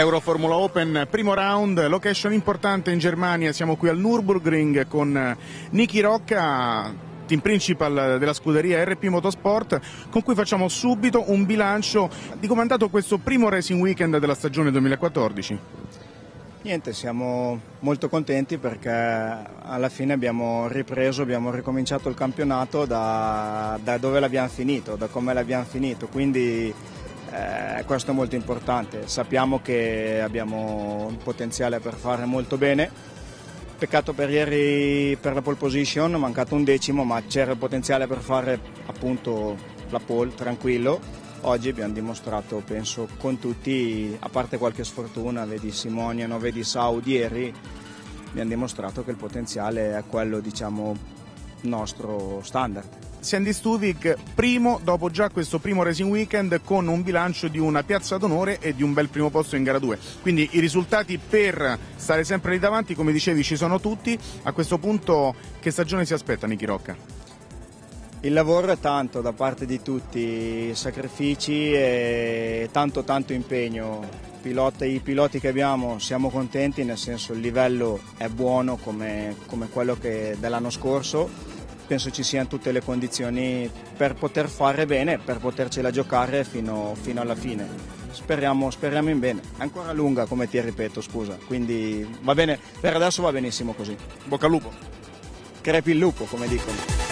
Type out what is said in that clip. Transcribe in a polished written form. Euroformula Open, primo round, location importante in Germania, siamo qui al Nürburgring con Niki Rocca, team principal della scuderia RP Motorsport, con cui facciamo subito un bilancio di come è andato questo primo racing weekend della stagione 2014. Niente, siamo molto contenti perché alla fine abbiamo ripreso, abbiamo ricominciato il campionato da dove l'abbiamo finito, da come l'abbiamo finito, quindi questo è molto importante. Sappiamo che abbiamo un potenziale per fare molto bene, peccato per ieri per la pole position, ho mancato un decimo, ma c'era il potenziale per fare appunto la pole tranquillo. Oggi abbiamo dimostrato, penso, con tutti, a parte qualche sfortuna, vedi Symonian, vedi Saudi ieri, abbiamo dimostrato che il potenziale è quello, diciamo, nostro standard. Sandy Stuvik, primo dopo già questo primo racing weekend, con un bilancio di una piazza d'onore e di un bel primo posto in gara 2, quindi i risultati per stare sempre lì davanti, come dicevi, ci sono tutti. A questo punto che stagione si aspetta, Niki Rocca? Il lavoro è tanto da parte di tutti, sacrifici e tanto impegno. I piloti che abbiamo, siamo contenti, nel senso il livello è buono come quello dell'anno scorso. Penso ci siano tutte le condizioni per poter fare bene, per potercela giocare fino alla fine. Speriamo in bene. È ancora lunga, come ti ripeto, scusa. Quindi va bene, per adesso va benissimo così. Bocca al lupo. Crepi il lupo, come dicono.